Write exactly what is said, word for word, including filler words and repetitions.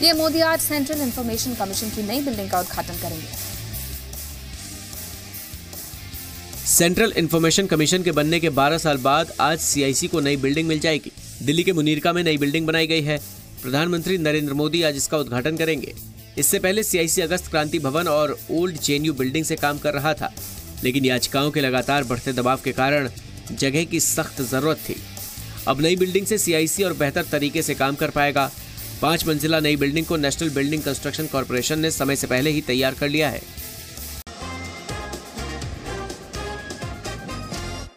PM Modi आज central information commission की नई बिल्डिंग का उद्घाटन करेंगे। सेंट्रल इंफॉर्मेशन कमीशन के बनने के बारह साल बाद आज सी आई सी को नई बिल्डिंग मिल जाएगी। दिल्ली के मुनीरका में नई बिल्डिंग बनाई गई है। प्रधानमंत्री नरेंद्र मोदी आज इसका उद्घाटन करेंगे। इससे पहले सी आई सी अगस्त क्रांति भवन और ओल्ड जेएनयू बिल्डिंग से काम कर रहा था, लेकिन याचिकाओं के लगातार बढ़ते दबाव के कारण जगह की सख्त जरूरत थी। अब नई बिल्डिंग से सी आई सी और बेहतर तरीके से काम कर पाएगा। पाँच मंजिला नई बिल्डिंग को नेशनल बिल्डिंग कंस्ट्रक्शन कॉरपोरेशन ने समय से पहले ही तैयार कर लिया है।